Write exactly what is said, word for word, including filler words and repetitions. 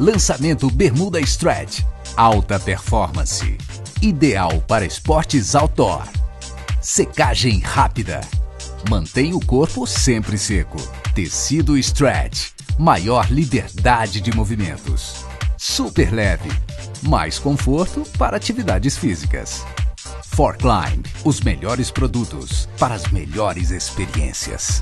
Lançamento Bermuda Stretch, alta performance, ideal para esportes outdoor. Secagem rápida, mantém o corpo sempre seco. Tecido Stretch, maior liberdade de movimentos. Super leve, mais conforto para atividades físicas. four climb, os melhores produtos para as melhores experiências.